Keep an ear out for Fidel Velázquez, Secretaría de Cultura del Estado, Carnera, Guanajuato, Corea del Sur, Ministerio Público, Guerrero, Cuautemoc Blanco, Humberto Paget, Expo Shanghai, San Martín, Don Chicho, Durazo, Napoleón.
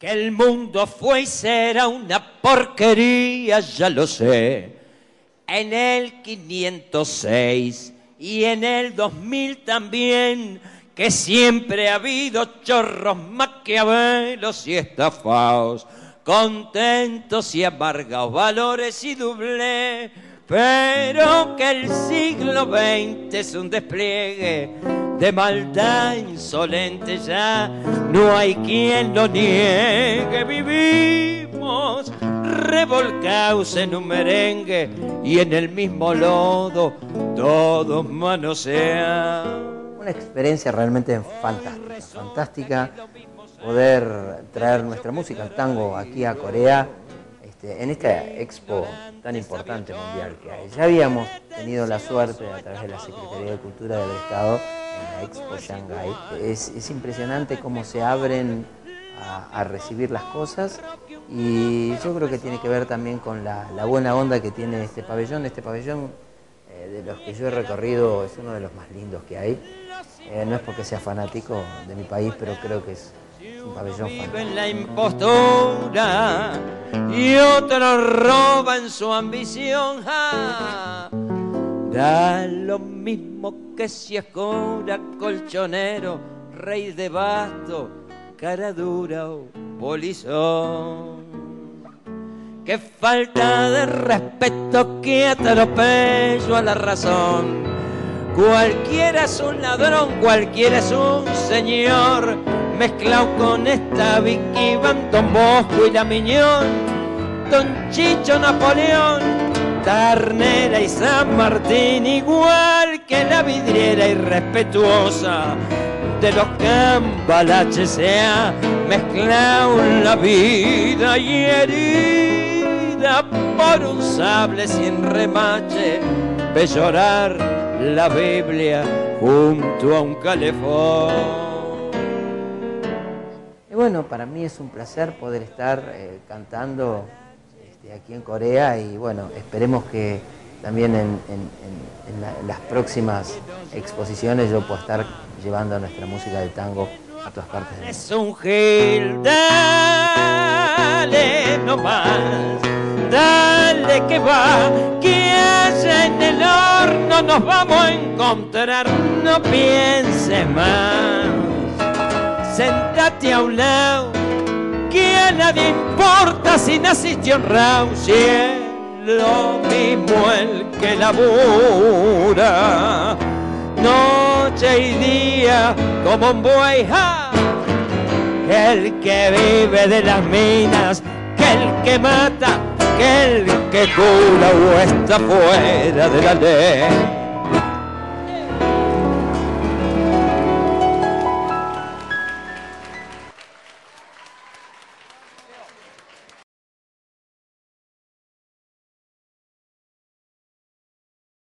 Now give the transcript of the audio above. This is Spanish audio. Que el mundo fue y será una porquería, ya lo sé. En el 506 y en el 2000 también, que siempre ha habido chorros, maquiavelos y estafados, contentos y amargados, valores y doble. Pero que el siglo XX es un despliegue de maldad insolente, ya no hay quien lo niegue. Vivimos revolcados en un merengue y en el mismo lodo todos manosean. Una experiencia realmente fantástica, fantástica poder traer nuestra música, el tango, aquí a Corea, en esta expo tan importante mundial que hay. Ya habíamos tenido la suerte, a través de la Secretaría de Cultura del Estado, en la Expo Shanghai. Es impresionante cómo se abren a recibir las cosas, y yo creo que tiene que ver también con la buena onda que tiene este pabellón. Este pabellón, de los que yo he recorrido, es uno de los más lindos que hay. No es porque sea fanático de mi país, pero creo que es un pabellón fantástico. Vive en la impostura y otro roba en su ambición. Ja. Da lo mismo que si es cura, colchonero, rey de basto, cara dura o polizón. Qué falta de respeto, que atropello a la razón. Cualquiera es un ladrón, cualquiera es un señor, mezclado con esta Vicky Van, Don Bosco y la Miñón, Don Chicho, Napoleón, Carnera y San Martín, igual que la vidriera irrespetuosa de los cambalaches, se ha mezclado la vida y herida por un sable sin remache, ve llorar la Biblia junto a un calefón. Y bueno, para mí es un placer poder estar cantando aquí en Corea, y bueno, esperemos que también en las próximas exposiciones yo pueda estar llevando nuestra música de tango a todas partes del mundo. Es un gil, dale nomás, dale que va, que allá en el horno nos vamos a encontrar. No pienses más, sentate a un lado, que a nadie importa si naciste honrado, si es lo mismo el que labura noche y día como un buey, ja, el que vive de las minas, que el que mata, el que cura o está fuera de la ley.